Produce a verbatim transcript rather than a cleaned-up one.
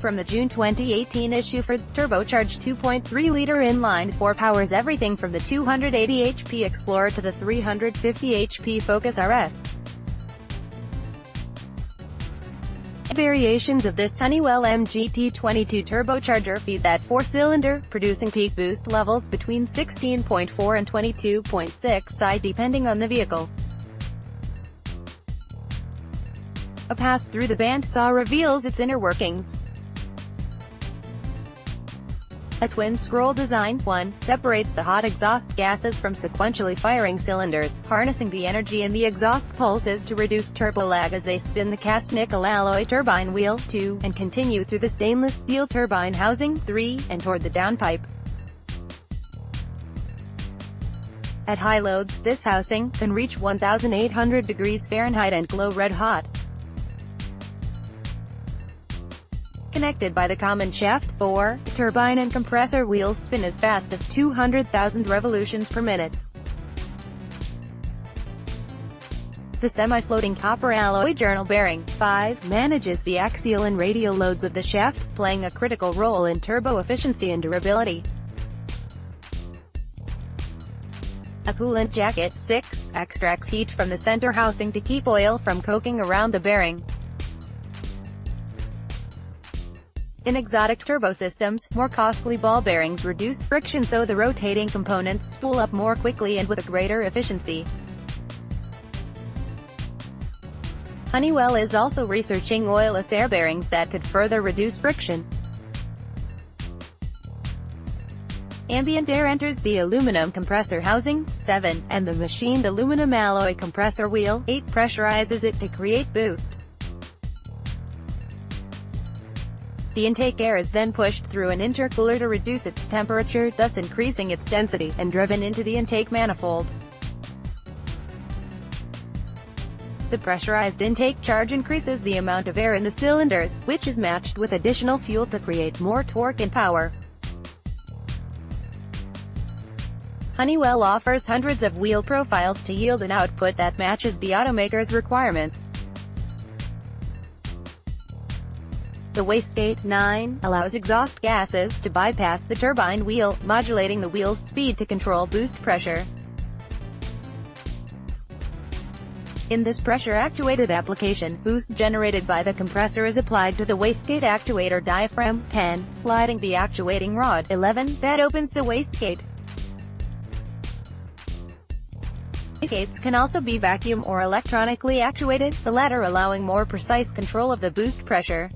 From the June twenty eighteen issue, Ford's turbocharged two point three liter inline-four powers everything from the two hundred eighty H P Explorer to the three hundred fifty H P Focus R S. Variations of this Honeywell M G T twenty-two turbocharger feed that four-cylinder, producing peak boost levels between sixteen point four and twenty-two point six I depending on the vehicle. A pass through the bandsaw reveals its inner workings. A twin-scroll design one separates the hot exhaust gases from sequentially firing cylinders, harnessing the energy in the exhaust pulses to reduce turbo lag as they spin the cast-nickel alloy turbine wheel two and continue through the stainless steel turbine housing three and toward the downpipe. At high loads, this housing can reach one thousand eight hundred degrees Fahrenheit and glow red-hot. Connected by the common shaft, four, the turbine and compressor wheels spin as fast as two hundred thousand revolutions per minute. The semi-floating copper alloy journal bearing, five, manages the axial and radial loads of the shaft, playing a critical role in turbo efficiency and durability. A coolant jacket, six, extracts heat from the center housing to keep oil from coking around the bearing. In exotic turbo systems, more costly ball bearings reduce friction so the rotating components spool up more quickly and with a greater efficiency. Honeywell is also researching oilless air bearings that could further reduce friction. Ambient air enters the aluminum compressor housing, seven, and the machined aluminum alloy compressor wheel, eight, pressurizes it to create boost. The intake air is then pushed through an intercooler to reduce its temperature, thus increasing its density, and driven into the intake manifold. The pressurized intake charge increases the amount of air in the cylinders, which is matched with additional fuel to create more torque and power. Honeywell offers hundreds of wheel profiles to yield an output that matches the automaker's requirements. The wastegate, nine, allows exhaust gases to bypass the turbine wheel, modulating the wheel's speed to control boost pressure. In this pressure-actuated application, boost generated by the compressor is applied to the wastegate actuator diaphragm, ten, sliding the actuating rod, eleven, that opens the wastegate. Wastegates can also be vacuum or electronically actuated, the latter allowing more precise control of the boost pressure.